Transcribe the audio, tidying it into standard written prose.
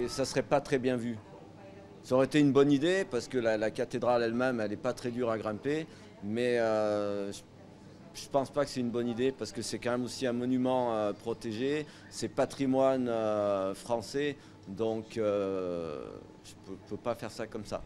Et ça ne serait pas très bien vu. Ça aurait été une bonne idée parce que la cathédrale elle-même, elle n'est pas très dure à grimper, mais je ne pense pas que c'est une bonne idée parce que c'est quand même aussi un monument protégé, c'est patrimoine français, donc je ne peux pas faire ça comme ça.